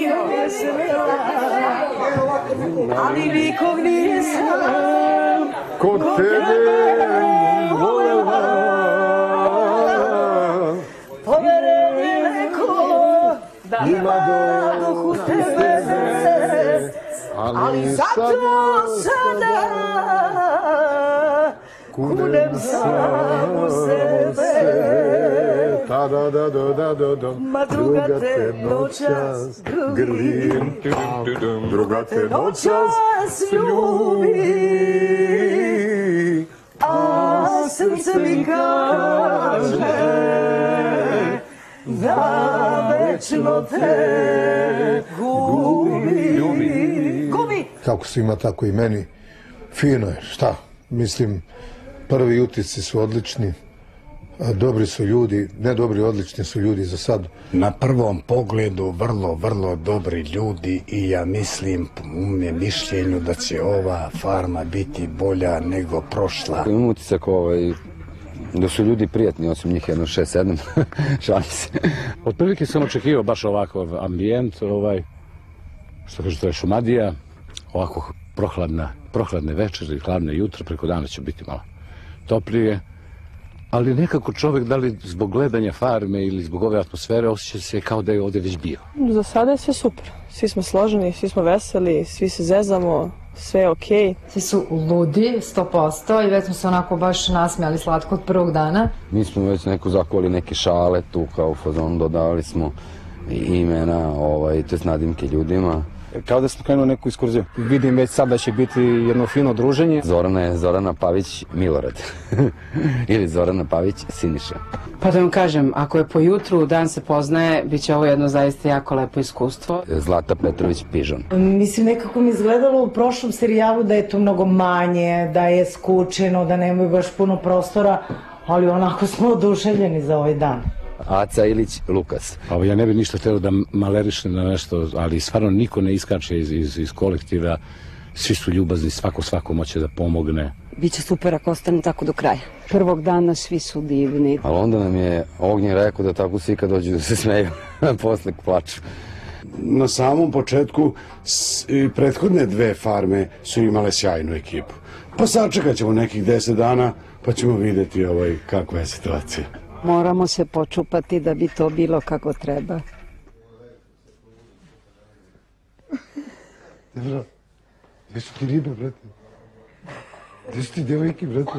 je vesela, ali nikog nisam kod tebe volela. Povere mi neko, ima doh u tebe srce, ali zato sada kunem samo sebe. Ma druga te noćas grlim, druga te noćas ljubi, a srce mi kaže da večno te gubi. Kako svima, tako i meni. Fino je, šta? Mislim, prvi utisci su odlični. Dobri su ljudi, ne dobri, odlični su ljudi za sad. Na prvom pogledu vrlo dobri ljudi i ja mislim, umne mišljenju, da će ova farma biti bolja nego prošla. Imam utisak da su ljudi prijatni, osim njih jedno 6-7, šalim se. Od prilike sam očekivao baš ovakav ambijent, što kažu to je Šumadija, ovako prohladne večeri, hladne jutra, preko dana će biti malo toplije. Ali nekako čovjek, da li zbog gledanja farme ili zbog ove atmosfere, osjeća se kao da je ovdje već bio. Za sada je sve super. Svi smo složeni, svi smo veseli, svi se zezamo, sve je okej. Svi su ludi, 100%, i već smo se onako baš nasmijali slatko od prvog dana. Mi smo već neko zakuvali neke šale tu, kao u fazonu dodali smo imena, to je nadimke ljudima. Kao da smo krenuli neku ekskurziju. Vidim već sad da će biti jedno fino druženje. Zorana je Zorana Pavić Milorad. Ili Zorana Pavić Sinisa. Pa da vam kažem, ako je po jutru dan se poznaje, bit će ovo jedno zaista jako lepo iskustvo. Zlata Petrović Pižon. Mislim, nekako mi izgledalo u prošlom serijalu da je to mnogo manje, da je skučeno, da nemaju baš puno prostora, ali onako smo oduševljeni za ovaj dan. Aca, Ilić, Lukas. Ja ne bih ništa hteo da malerišem na nešto, ali stvarno niko ne iskače iz kolektiva. Svi su ljubazni, svako moće da pomogne. Biće super ako ostane tako do kraja. Prvog dana svi su divni. Ali onda nam je Ognjen rekao da tako svi kad dođu da se smeju, posle plaču. Na samom početku prethodne dve farme su imale sjajnu ekipu. Pa sačekat ćemo nekih 10 dana pa ćemo videti kakva je situacija. Moramo se počupati da bi to bilo kako treba. Debra, gdje su ti ribe, brate? Gdje su ti devojke, brate?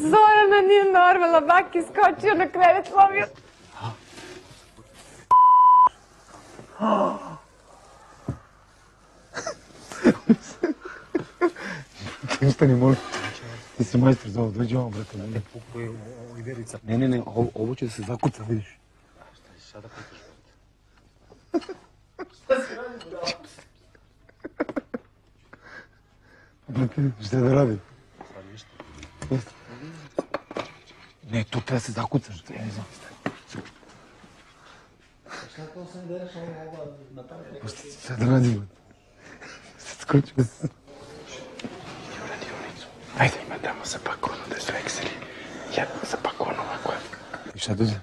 Zorana nije normalna, baki skočio na krevet, slomio. Ustani, molim. Ti si majstor za ovo, dođi ovom, brate. Ne, ovo će da se zakuca, vidiš. Šta ćeš sada pitaš? Šta si radi da ovo? Šta da radim? Šta ništa? Jeste. Ne, tu treba se zakucaš. Šta to se ne deraš ovo na tamo? Šta da radim? Šta skočio se? Jura dionicu. Ajde ima damo sa pakonu da su ekseli. Jedno sa pakonu ovako. I šta dođe?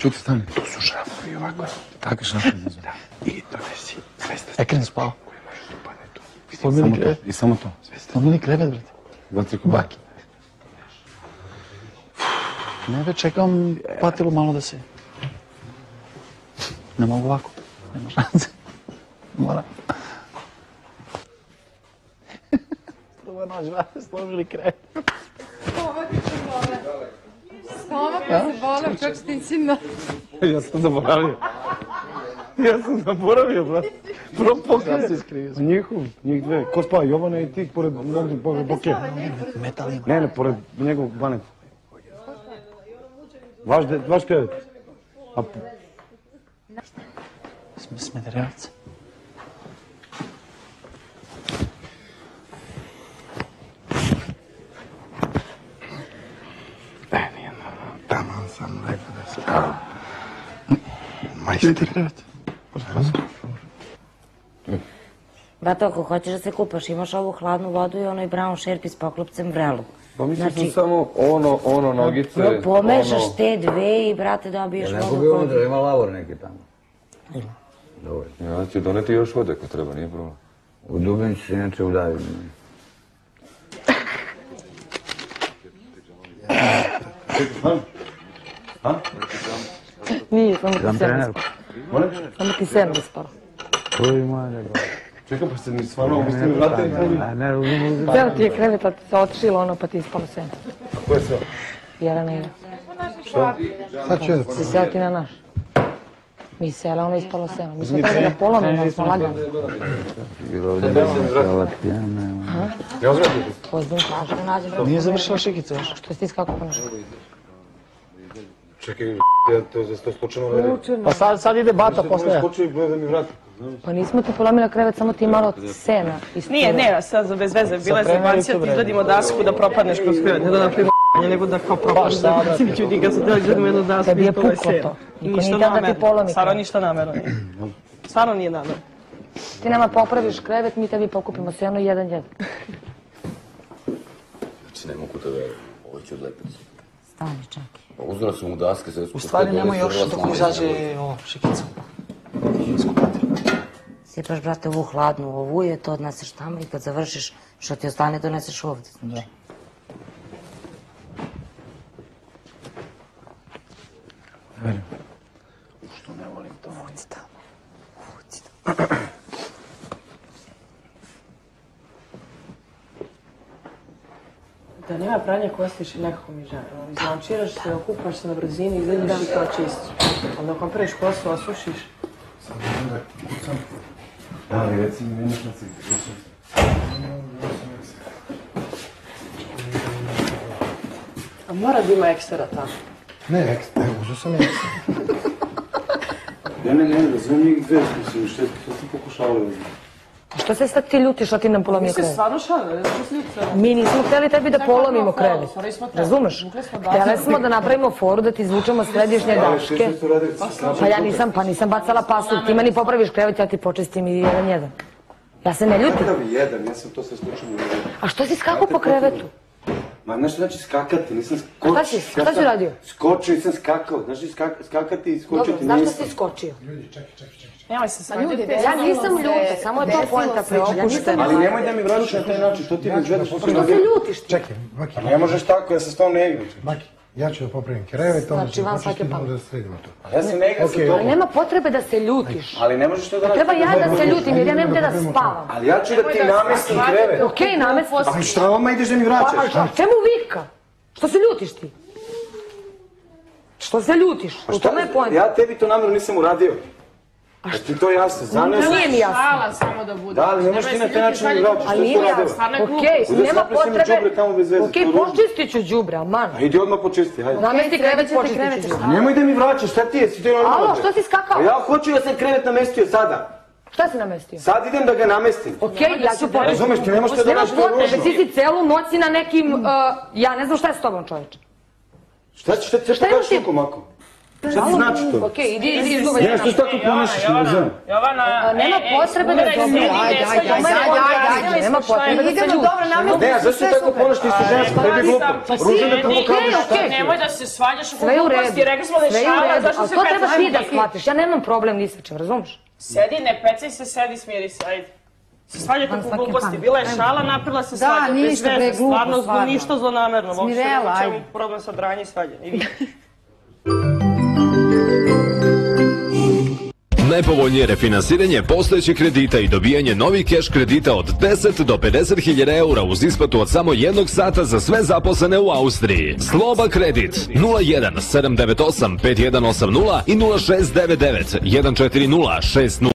Čuti stani. Tu su šrafovi ovako. Tako šrafovi dođe. Da. I donesi. Ekren spao. I samo to. Odmeni krevet, brate. Vatriku baki. Ne, već čekam patilu malo da se... Ne mogu ovako. Nema šanse. Moram. Prvo noć, vate, složili krevet. Stomak je se bole. Stomak je se bole, kako ste insinna. Ja sam zaboravio. Brate. Prvo pokret. Njih dve. Ko spava? Jovane i ti pored boke. Ne, pored njegovog baneta. Vaš krevet. Smedarevac. Vidite krevet. Batoko, hoćeš da se kupaš, imaš ovu hladnu vodu i onoj brown šerpi s poklopcem vrelu. Pa mislim sam samo ono nogice... No, pomešaš te dve i, brate, dobiješ vodu... Ja neko bi unutra, ima lavor neki tamo. Ima. Dovolj. Ja ću doneti još vode ko treba, nije problem. U Dubljanić se inače udavim. Nije, samo kisena ispala. Molim? Samo kisena ispala. To je moja njegova. Čekaj, pa se mi stvarno obustili vrate i poli. Zelo ti je kreveta se otršila ono, pa ti je ispalo sena. A ko je sve? Jelena Ida. Šta? Sad ću jedati. Si sjeti na naš. Mi sela, ono je ispalo sena. Mi smo tada da polomimo, ali smo lagani. Bilo ovdje mi je sela pijana. Ja uzvratite? Pozdim, kažem, nađem. Nije završila šikica još. Što ste iskako po našoj? Čekaj, to je skočeno vrede. Pa sad ide bata posleja. Pa nismo ti polomila krevet, samo ti malo sena. Nije, ne, sad bez veze, bila je zemancija, ti izgledimo dasku da propadneš kroz krevet. Ne da naprimo a**anje, nego da kao propaš da civići ljudi kad su tijeli gledamo jednu dasku i to je sena. Ništa namerno, stvarno ništa namerno. Stvarno nije namerno. Ti nama popraviš krevet, mi tebi pokupimo seno i jedan. Znači ne mogu te veru, ovo ću odlepiti. Stani čak. Uzela sam u daske, sve su... U stvari nemoj još dok mu izađe ovo, šikica. Skupati. Sipaš, brate, ovu hladnu ovu je, to odneseš tamo i kad završiš što ti ostane, doneseš ovde. Da. Ne verim. Ušto ne volim to. Uvuci tamo. Uvuci tamo. Da nema pranja kostiš i nekako mi žara. Izlančiraš se, okupaš se na brzini, izgledaš i kao čisto. Ali dok vam prviš kosu, osušiš. Sad znam da kucam. Ali reci mi meniš na cigli. A mora da ima ekstera tamo? Ne, ekstera, uzu sam ekstera. Ja ne razumim njih dve, mislim, što sam pokušao da znam. Što se sad ti ljutiš, što ti nam polomio krevet? Mi se stvarno šalili, što se ljutiš? Mi nismo hteli tebi da polomimo krevet. Razumeš? Htjeli smo da napravimo foru, da ti izvučemo središnje daške. Pa nisam bacala pasu. Ti meni popraviš krevet, ja ti počestim i jedan. Ja se ne ljutim. Ja sam to sve slučajno uradio. A što si skakao po krevetu? Ma, znaš što znači skakati, nisam skočio. Šta si uradio? Skočio, nisam skakao. Znaš što skakati i skočiti nisam. Dobro, znaš što si skočio? Ljudi, čekaj. Nemoj se svađati. Ja nisam ljuta, samo je to poenta preopuštena. Ali nemoj da mi vradiš na taj način, što ti ne želiš? Pa što se ljutiš ti? Čekaj, Maki. Ne možeš tako, ja se s tom ne igram. Maki, ja ću da popravim krevet, onda ću da sredimo to. Ali ja se ne igram sa tobom. Ali nema potrebe da se ljutiš. Ali ne možeš to da... Treba ja da se ljutim, jer ja nemam te da spavam. Ali ja ću da ti namestim krevet. Okej, namestim. Pa šta vama ideš da mi vraćaš? Pa čemu vika? Što se ljutiš ti? Što se ljutiš? U tome je poenta. Ja tebi to namjerno nisam uradio. Pa ti to jasno, zanesi? Nije mi jasno. Šala samo da bude. Da, ali nemoš ti na te načine vraćaš, što su radila. Okej, nema potrebe. Okej, počistit ću džubre, a man. Idi odmah počisti, hajde. Namesti krevet, počistit ću. Nemoj da mi vraćaš, šta ti je? Alo, što si skakao? Ja hoću da sam krevet namestio sada. Šta si namestio? Sad idem da ga namestim. Okej, ja ću počistiti. Razumeš, ti nemoš te da našto je ružno. Nemaš potrebe, ti si celu noć na nekim... Ja ne znam šta je s tobom, čovječe. Šta ti znači to? Okej, idi izgubaj. Jena, što se tako ponašaš, ne znam. Jovana, nema potrebe da se ljuti. Ajde, nema potrebe da se ljuti. Ne, zašto se tako ponašaš, ti su žensko, tebi je glupo. Ružno da te pokažeš što ti. Nemoj da se svađaš u gluposti, rekli smo da je šala, zašto se pecaj. Ali to trebaš ti da shvatiš, ja nemam problem ni s čim, razumiš? Sedi, ne pecaj se, sedi, smiri se, ajde. Se svađate u gluposti, bila je šala, naprila se svađa. Da, ništa, pre glupo svađa. Ništa zlonamerno, najpovoljnije refinansiranje postojećih kredita i dobijanje novih keš kredita od 10 do 50.000 eura uz isplatu od samo 1 sata za sve zaposlene u Austriji. Sloba kredit 01 798 5180 i 0699 140 60.